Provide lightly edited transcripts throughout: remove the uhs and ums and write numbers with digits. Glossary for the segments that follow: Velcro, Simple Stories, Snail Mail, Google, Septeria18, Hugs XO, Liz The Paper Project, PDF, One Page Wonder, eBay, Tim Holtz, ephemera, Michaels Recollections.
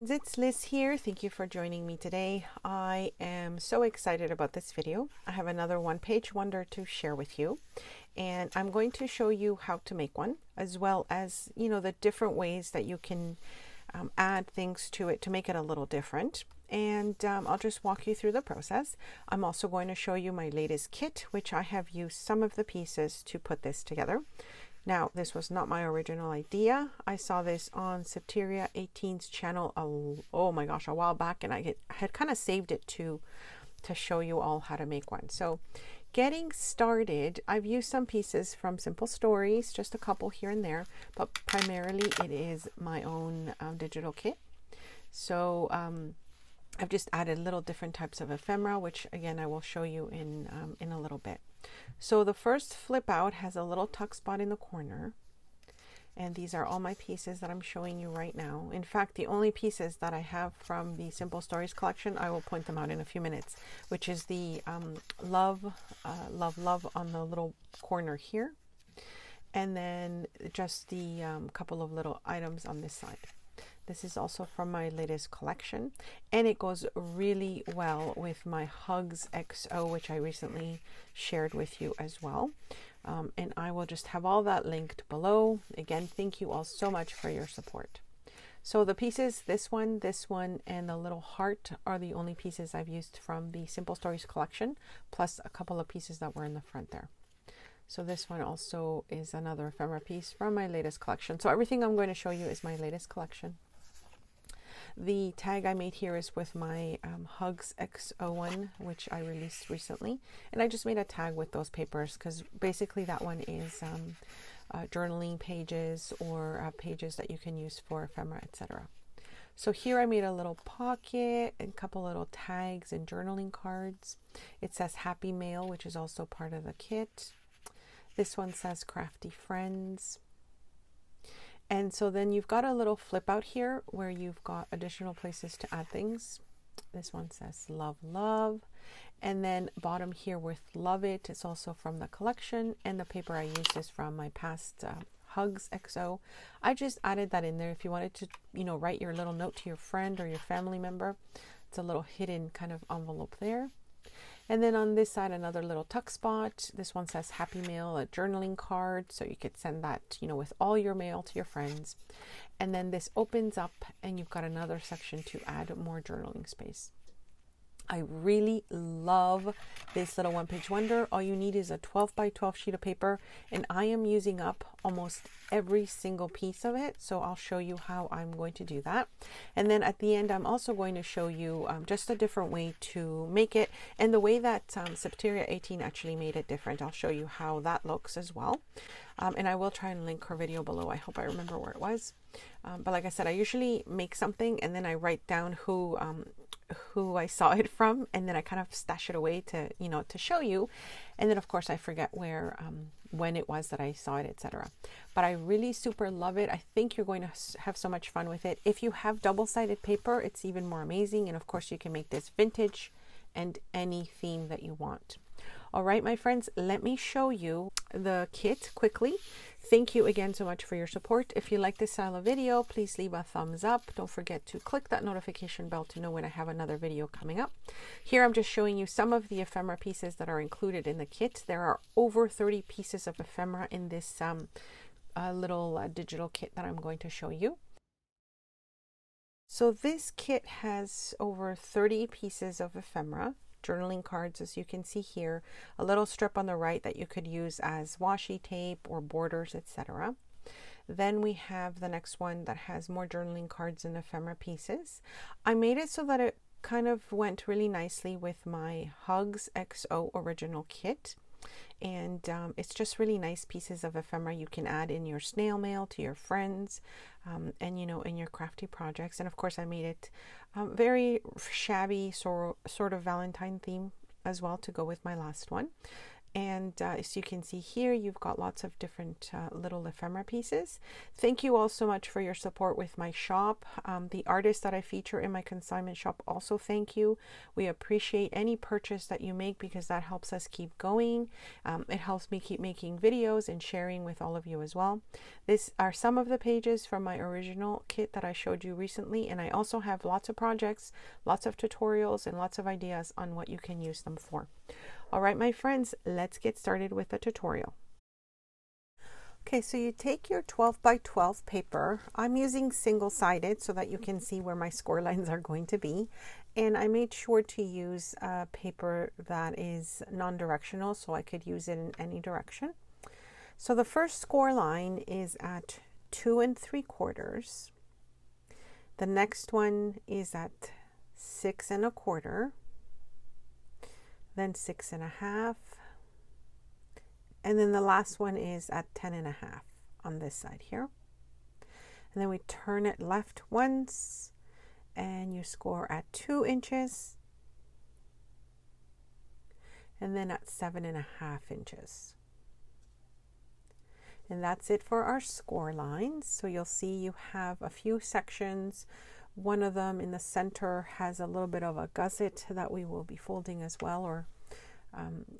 It's Liz here. Thank you for joining me today. I am so excited about this video. I have another one-page wonder to share with you, and I'm going to show you how to make one, as well as, you know, the different ways that you can add things to it to make it a little different. And I'll just walk you through the process. I'm also going to show you my latest kit, which I have used some of the pieces to put this together. Now, this was not my original idea. I saw this on Septeria18's channel, oh my gosh, a while back, and I had kind of saved it to show you all how to make one. So getting started, I've used some pieces from Simple Stories, just a couple here and there, but primarily it is my own digital kit. So I've just added little different types of ephemera, which again, I will show you in a little bit. So the first flip out has a little tuck spot in the corner, and these are all my pieces that I'm showing you right now. In fact, the only pieces that I have from the Simple Stories collection, I will point them out in a few minutes, which is the love on the little corner here, and then just the couple of little items on this side. This is also from my latest collection, and it goes really well with my Hugs XO, which I recently shared with you as well. And I will just have all that linked below. Again, thank you all so much for your support. So the pieces, this one, and the little heart are the only pieces I've used from the Simple Stories collection, plus a couple of pieces that were in the front there. So this one also is another ephemera piece from my latest collection. So everything I'm going to show you is my latest collection. The tag I made here is with my Hugs XO one, which I released recently, and I just made a tag with those papers because basically that one is journaling pages or pages that you can use for ephemera, etc. So here I made a little pocket and a couple little tags and journaling cards. It says Happy Mail, which is also part of the kit. This one says Crafty Friends. And so then you've got a little flip out here where you've got additional places to add things. This one says Love, Love. And then bottom here with Love It, it's also from the collection, and the paper I used is from my past Hugs XO. I just added that in there if you wanted to, you know, write your little note to your friend or your family member. It's a little hidden kind of envelope there. And then on this side, another little tuck spot. This one says Happy Mail, a journaling card. So you could send that, you know, with all your mail to your friends. And then this opens up and you've got another section to add more journaling space. I really love this little one-page wonder. All you need is a 12 by 12 sheet of paper, and I am using up almost every single piece of it. So I'll show you how I'm going to do that. And then at the end, I'm also going to show you just a different way to make it, and the way that Septeria18 actually made it different. I'll show you how that looks as well. And I will try and link her video below. I hope I remember where it was. But like I said, I usually make something and then I write down who I saw it from, and then I kind of stash it away to, you know, to show you. And then of course I forget where, when it was that I saw it, etc. But I really super love it. I think you're going to have so much fun with it. If you have double-sided paper, it's even more amazing. And of course you can make this vintage and any theme that you want. All right, my friends, let me show you the kit quickly. Thank you again so much for your support. If you like this style of video, please leave a thumbs up. Don't forget to click that notification bell to know when I have another video coming up. Here I'm just showing you some of the ephemera pieces that are included in the kit. There are over 30 pieces of ephemera in this little digital kit that I'm going to show you. So this kit has over 30 pieces of ephemera. Journaling cards, as you can see here, a little strip on the right that you could use as washi tape or borders, etc. Then we have the next one that has more journaling cards and ephemera pieces. I made it so that it kind of went really nicely with my Hugs XO original kit. And it's just really nice pieces of ephemera you can add in your snail mail to your friends, and, you know, in your crafty projects. And of course I made it very shabby sort of Valentine theme as well to go with my last one. And as you can see here, you've got lots of different little ephemera pieces. Thank you all so much for your support with my shop. The artists that I feature in my consignment shop also thank you. We appreciate any purchase that you make because that helps us keep going. It helps me keep making videos and sharing with all of you as well. These are some of the pages from my original kit that I showed you recently. And I also have lots of projects, lots of tutorials, and lots of ideas on what you can use them for. All right, my friends, let's get started with the tutorial. Okay, so you take your 12 by 12 paper. I'm using single-sided so that you can see where my score lines are going to be. And I made sure to use paper that is non-directional so I could use it in any direction. So the first score line is at 2 3/4. The next one is at 6 1/4. Then 6 1/2, and then the last one is at 10 1/2 on this side here. And then we turn it left once and you score at 2 inches and then at 7 1/2 inches. And that's it for our score lines. So you'll see you have a few sections. One of them in the center has a little bit of a gusset that we will be folding as well, or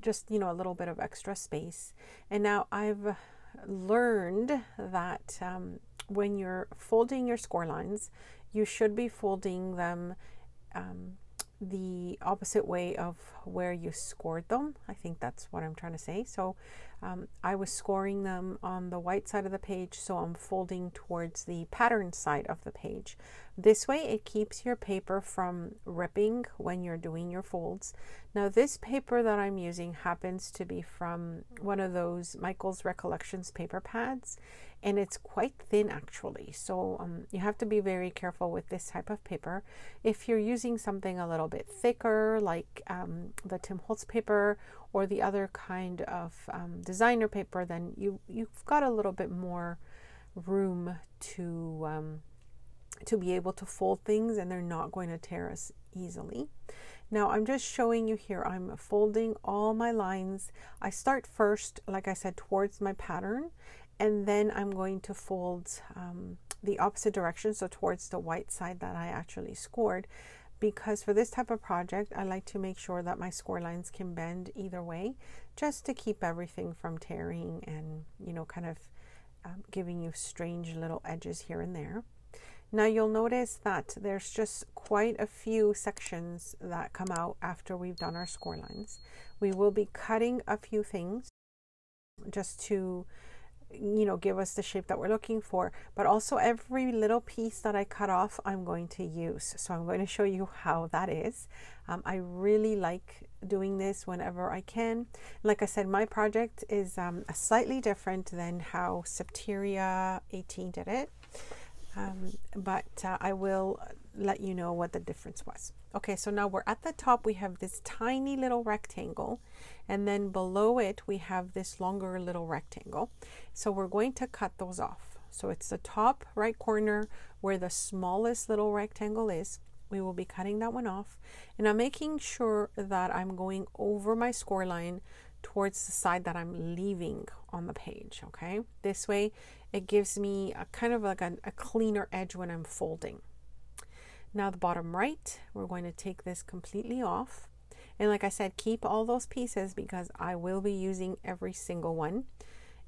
just, you know, a little bit of extra space. And now I've learned that when you're folding your score lines, you should be folding them the opposite way of where you scored them. I think that's what I'm trying to say. So I was scoring them on the white side of the page, so I'm folding towards the pattern side of the page. This way it keeps your paper from ripping when you're doing your folds. Now this paper that I'm using happens to be from one of those Michaels Recollections paper pads, and it's quite thin actually, so you have to be very careful with this type of paper. If you're using something a little bit thicker, like the Tim Holtz paper or the other kind of designer paper, then you've got a little bit more room to be able to fold things, and they're not going to tear as easily. Now I'm just showing you here, I'm folding all my lines. I start first, like I said, towards my pattern, and then I'm going to fold the opposite direction, so towards the white side that I actually scored, because for this type of project I like to make sure that my score lines can bend either way, just to keep everything from tearing and, you know, kind of giving you strange little edges here and there. Now you'll notice that there's just quite a few sections that come out after we've done our score lines. We will be cutting a few things just to, you know, give us the shape that we're looking for, but also every little piece that I cut off I'm going to use. So I'm going to show you how that is. I really like doing this whenever I can. Like I said, my project is slightly different than how Septeria18 did it. But I will let you know what the difference was. Okay, so now we're at the top, we have this tiny little rectangle, and then below it we have this longer little rectangle. So we're going to cut those off. So it's the top right corner where the smallest little rectangle is. We will be cutting that one off, and I'm making sure that I'm going over my score line towards the side that I'm leaving on the page. Okay, this way it gives me a kind of like a cleaner edge when I'm folding. Now the bottom right, we're going to take this completely off, and like I said, keep all those pieces because I will be using every single one,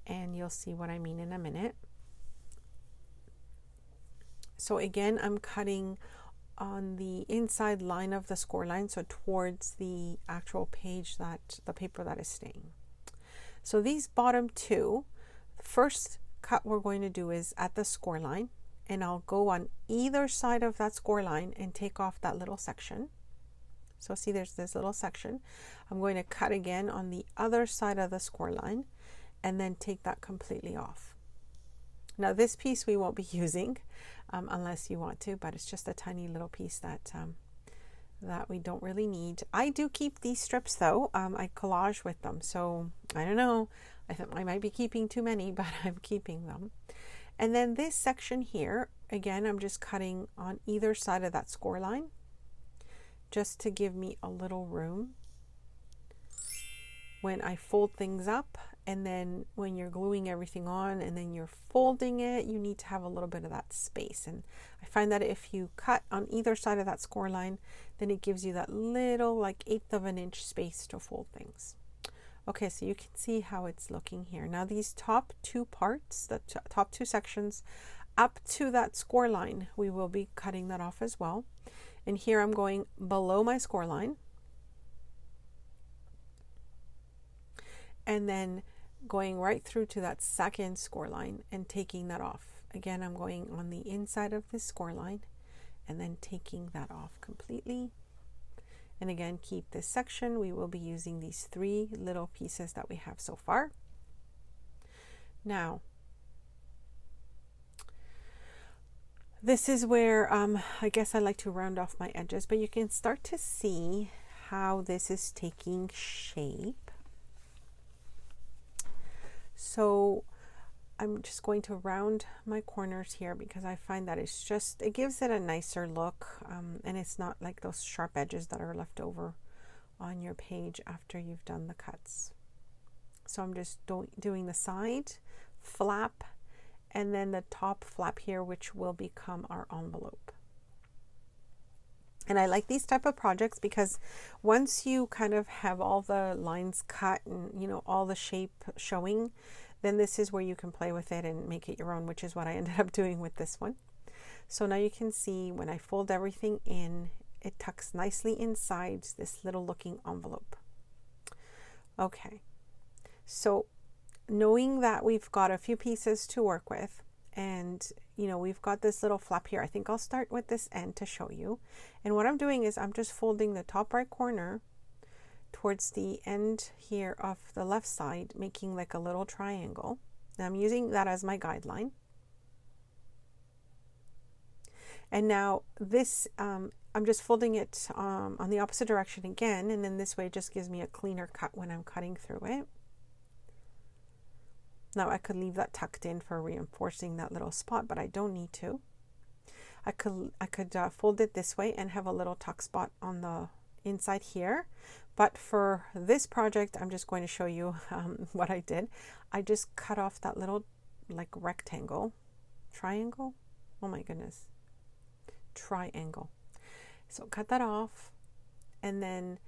and you'll see what I mean in a minute. So again, I'm cutting on the inside line of the score line, so towards the actual page that the paper that is staying. So these bottom two, the first cut we're going to do is at the score line, and I'll go on either side of that score line and take off that little section. So see, there's this little section. I'm going to cut again on the other side of the score line and then take that completely off. Now this piece we won't be using unless you want to, but it's just a tiny little piece that that we don't really need. I do keep these strips though. I collage with them, so I don't know. I think I might be keeping too many, but I'm keeping them. And then this section here, again, I'm just cutting on either side of that score line just to give me a little room. when I fold things up, and then when you're gluing everything on and then you're folding it, you need to have a little bit of that space. And I find that if you cut on either side of that score line, then it gives you that little like 1/8 of an inch space to fold things. Okay, so you can see how it's looking here. Now these top two parts, the top two sections up to that score line, we will be cutting that off as well. And here I'm going below my score line, and then going right through to that second score line and taking that off. Again, I'm going on the inside of this score line and then taking that off completely. And again, keep this section. We will be using these three little pieces that we have so far. Now, this is where I guess I like to round off my edges, but you can start to see how this is taking shape. So I'm just going to round my corners here because I find that it's just, it gives it a nicer look, and it's not like those sharp edges that are left over on your page after you've done the cuts. So I'm just doing the side flap and then the top flap here, which will become our envelope. And I like these type of projects because once you kind of have all the lines cut and, you know, all the shape showing, then this is where you can play with it and make it your own, which is what I ended up doing with this one. So now you can see when I fold everything in, it tucks nicely inside this little looking envelope. Okay, so knowing that we've got a few pieces to work with, and you know, we've got this little flap here. I think I'll start with this end to show you. And what I'm doing is I'm just folding the top right corner towards the end here of the left side, making like a little triangle. And I'm using that as my guideline. And now this, I'm just folding it on the opposite direction again. And then this way it just gives me a cleaner cut when I'm cutting through it. Now I could leave that tucked in for reinforcing that little spot, but I don't need to. I could fold it this way and have a little tuck spot on the inside here. But for this project, I'm just going to show you what I did. I just cut off that little like rectangle, triangle. Oh my goodness, triangle. So cut that off, and then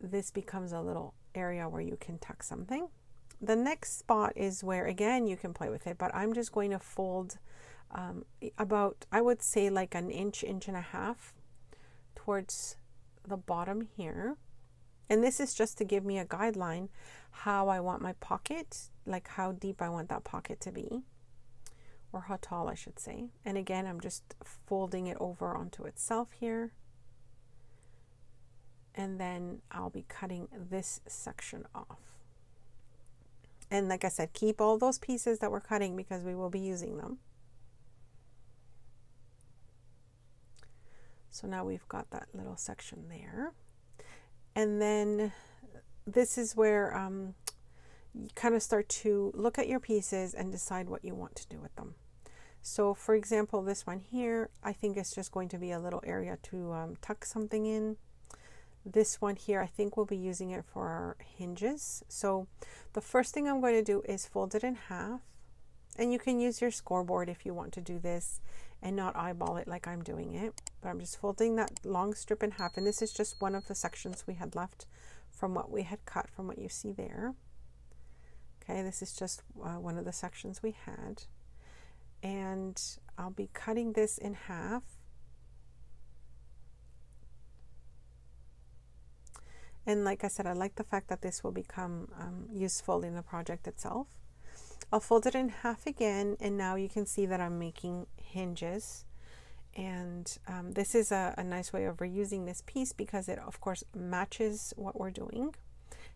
this becomes a little area where you can tuck something. The next spot is where, again, you can play with it, but I'm just going to fold about, I would say like an inch, inch and a half towards the bottom here. And this is just to give me a guideline how I want my pocket, like how deep I want that pocket to be, or how tall I should say. And again, I'm just folding it over onto itself here. And then I'll be cutting this section off. And like I said, keep all those pieces that we're cutting because we will be using them. So now we've got that little section there. And then this is where you kind of start to look at your pieces and decide what you want to do with them. So for example, this one here, I think it's just going to be a little area to tuck something in. This one here, I think we'll be using it for our hinges. So the first thing I'm going to do is fold it in half, and you can use your scoreboard if you want to do this and not eyeball it like I'm doing it, but I'm just folding that long strip in half. And this is just one of the sections we had left from what we had cut, from what you see there. Okay, this is just one of the sections we had, and I'll be cutting this in half. And like I said, I like the fact that this will become useful in the project itself. I'll fold it in half again, and now you can see that I'm making hinges. And this is a nice way of reusing this piece because it, of course, matches what we're doing.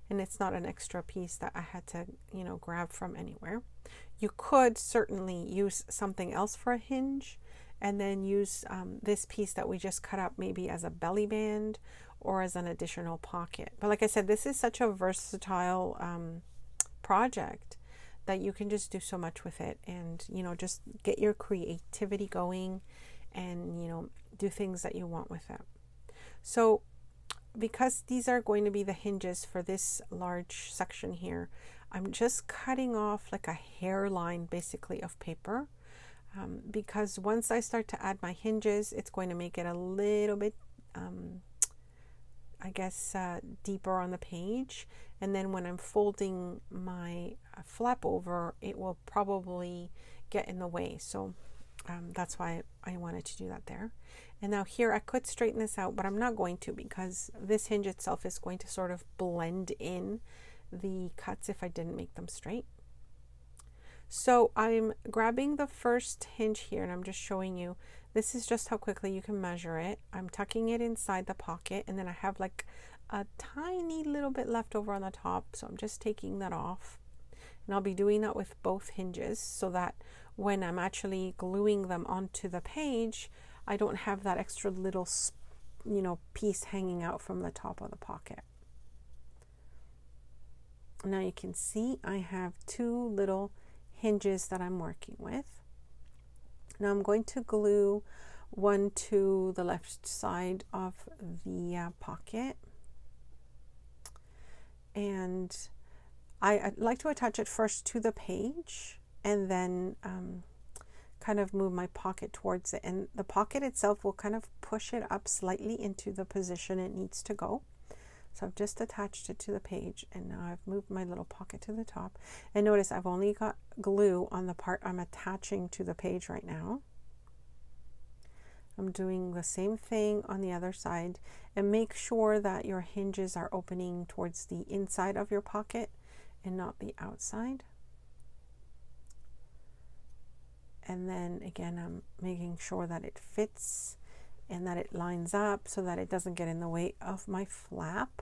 And it's not an extra piece that I had to, you know, grab from anywhere. You could certainly use something else for a hinge and then use this piece that we just cut up maybe as a belly band or as an additional pocket. But like I said, this is such a versatile project that you can just do so much with it, and you know, just get your creativity going and, you know, do things that you want with it. So because these are going to be the hinges for this large section here, I'm just cutting off like a hairline basically of paper, because once I start to add my hinges, it's going to make it a little bit I guess deeper on the page, and then when I'm folding my flap over, it will probably get in the way. So that's why I wanted to do that there. And now here I could straighten this out, but I'm not going to, because this hinge itself is going to sort of blend in the cuts if I didn't make them straight. So I'm grabbing the first hinge here, and I'm just showing you, this is just how quickly you can measure it. I'm tucking it inside the pocket, and then I have like a tiny little bit left over on the top, so I'm just taking that off. And I'll be doing that with both hinges so that when I'm actually gluing them onto the page, I don't have that extra little, you know, piece hanging out from the top of the pocket. Now you can see I have two little hinges that I'm working with. Now I'm going to glue one to the left side of the pocket, and I'd like to attach it first to the page and then kind of move my pocket towards it, and the pocket itself will kind of push it up slightly into the position it needs to go. So I've just attached it to the page, and now I've moved my little pocket to the top, and notice I've only got glue on the part I'm attaching to the page right now. I'm doing the same thing on the other side, and make sure that your hinges are opening towards the inside of your pocket and not the outside. And then again, I'm making sure that it fits and that it lines up so that it doesn't get in the way of my flap.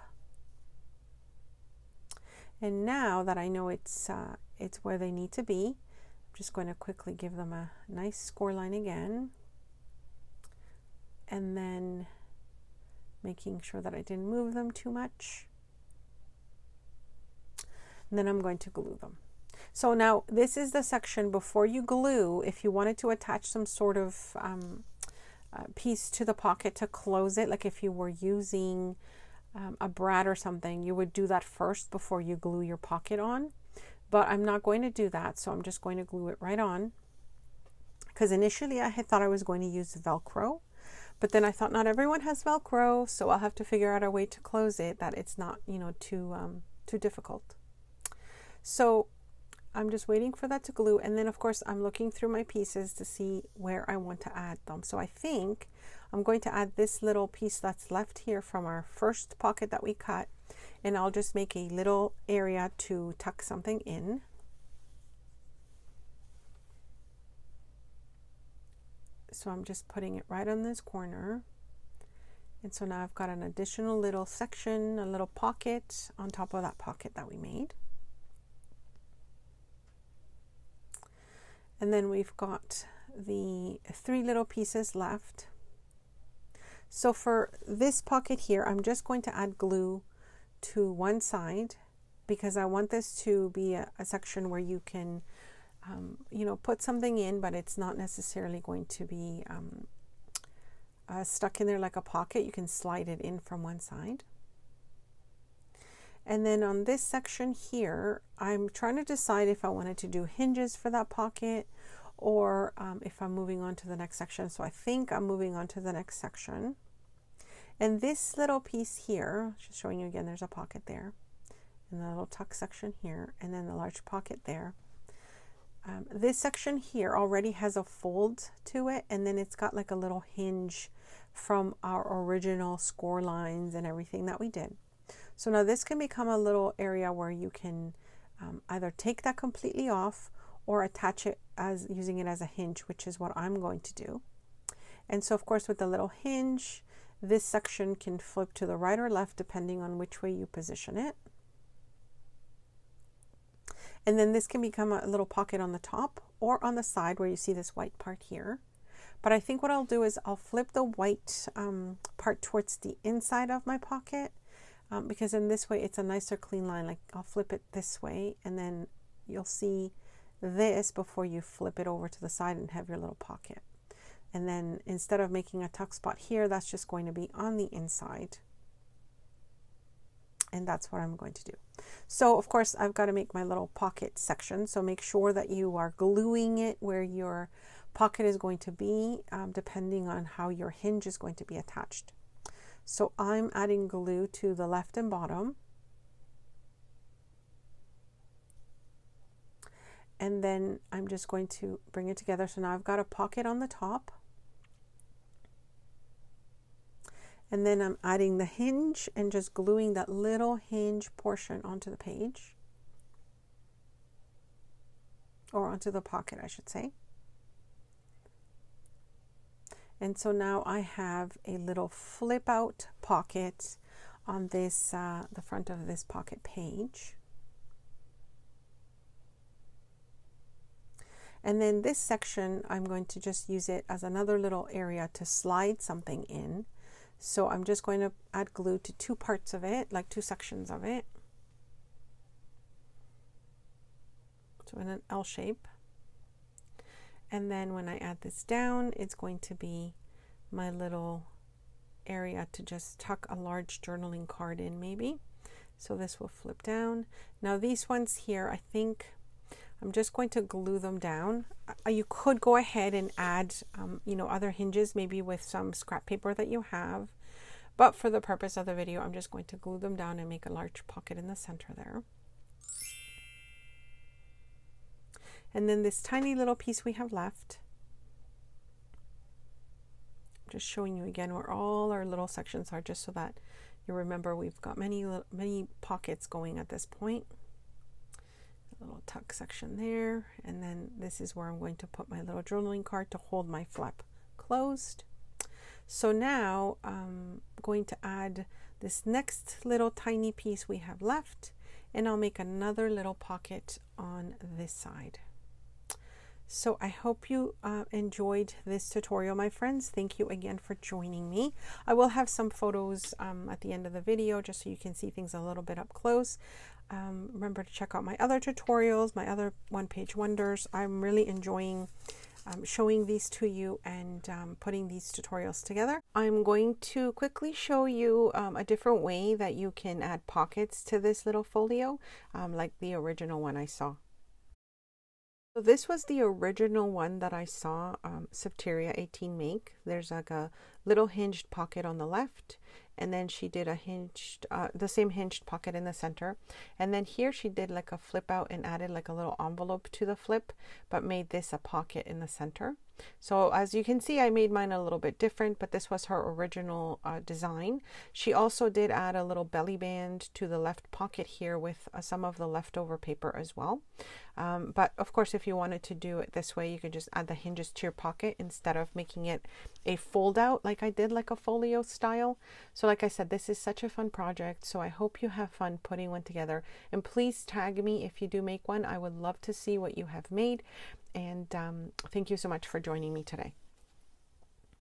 And now that I know it's where they need to be, I'm just going to quickly give them a nice score line again, and then making sure that I didn't move them too much, and then I'm going to glue them. So now this is the section before you glue, if you wanted to attach some sort of piece to the pocket to close it, like if you were using a brad or something, you would do that first before you glue your pocket on. But I'm not going to do that, so I'm just going to glue it right on, because initially I had thought I was going to use Velcro, but then I thought not everyone has Velcro, so I'll have to figure out a way to close it that it's not, you know, too difficult. So I'm just waiting for that to glue, and then of course I'm looking through my pieces to see where I want to add them. So I think I'm going to add this little piece that's left here from our first pocket that we cut, and I'll just make a little area to tuck something in. So I'm just putting it right on this corner, and so now I've got an additional little section, a little pocket on top of that pocket that we made. And then we've got the three little pieces left. So for this pocket here, I'm just going to add glue to one side, because I want this to be a section where you can, you know, put something in, but it's not necessarily going to be stuck in there like a pocket. You can slide it in from one side. And then on this section here, I'm trying to decide if I wanted to do hinges for that pocket or if I'm moving on to the next section. So I think I'm moving on to the next section. And this little piece here, just showing you again, there's a pocket there, and the little tuck section here, and then the large pocket there. This section here already has a fold to it, and then it's got like a little hinge from our original score lines and everything that we did. So now this can become a little area where you can either take that completely off or attach it as using it as a hinge, which is what I'm going to do. And so of course with the little hinge, this section can flip to the right or left depending on which way you position it. And then this can become a little pocket on the top or on the side where you see this white part here. But I think what I'll do is I'll flip the white part towards the inside of my pocket, because in this way it's a nicer clean line. Like I'll flip it this way, and then you'll see this before you flip it over to the side and have your little pocket. And then instead of making a tuck spot here, that's just going to be on the inside. And that's what I'm going to do. So of course I've got to make my little pocket section. So make sure that you are gluing it where your pocket is going to be, depending on how your hinge is going to be attached. So I'm adding glue to the left and bottom. And then I'm just going to bring it together. So now I've got a pocket on the top. And then I'm adding the hinge and just gluing that little hinge portion onto the page, or onto the pocket, I should say. And so now I have a little flip out pocket on this, the front of this pocket page. And then this section, I'm going to just use it as another little area to slide something in. So I'm just going to add glue to two parts of it, like two sections of it. So in an L shape. And then when I add this down, it's going to be my little area to just tuck a large journaling card in maybe. So this will flip down. Now these ones here, I think I'm just going to glue them down. You could go ahead and add, you know, other hinges, maybe with some scrap paper that you have. But for the purpose of the video, I'm just going to glue them down and make a large pocket in the center there. And then this tiny little piece we have left. I'm just showing you again where all our little sections are, just so that you remember we've got many pockets going at this point. Little tuck section there, and then this is where I'm going to put my little journaling card to hold my flap closed. So now I'm going to add this next little tiny piece we have left, and I'll make another little pocket on this side. So I hope you enjoyed this tutorial, my friends. Thank you again for joining me. I will have some photos at the end of the video, just so you can see things a little bit up close. Remember to check out my other tutorials, my other one-page wonders. I'm really enjoying showing these to you and putting these tutorials together. I'm going to quickly show you a different way that you can add pockets to this little folio, like the original one I saw. So this was the original one that I saw Septeria18 make. There's like a little hinged pocket on the left, and then she did a hinged, the same hinged pocket in the center. And then here she did like a flip out and added like a little envelope to the flip, but made this a pocket in the center. So as you can see, I made mine a little bit different, but this was her original design. She also did add a little belly band to the left pocket here with some of the leftover paper as well. But of course, if you wanted to do it this way, you could just add the hinges to your pocket instead of making it a fold out like I did, like a folio style. So like I said, this is such a fun project. So I hope you have fun putting one together, and please tag me if you do make one. I would love to see what you have made. And thank you so much for joining me today.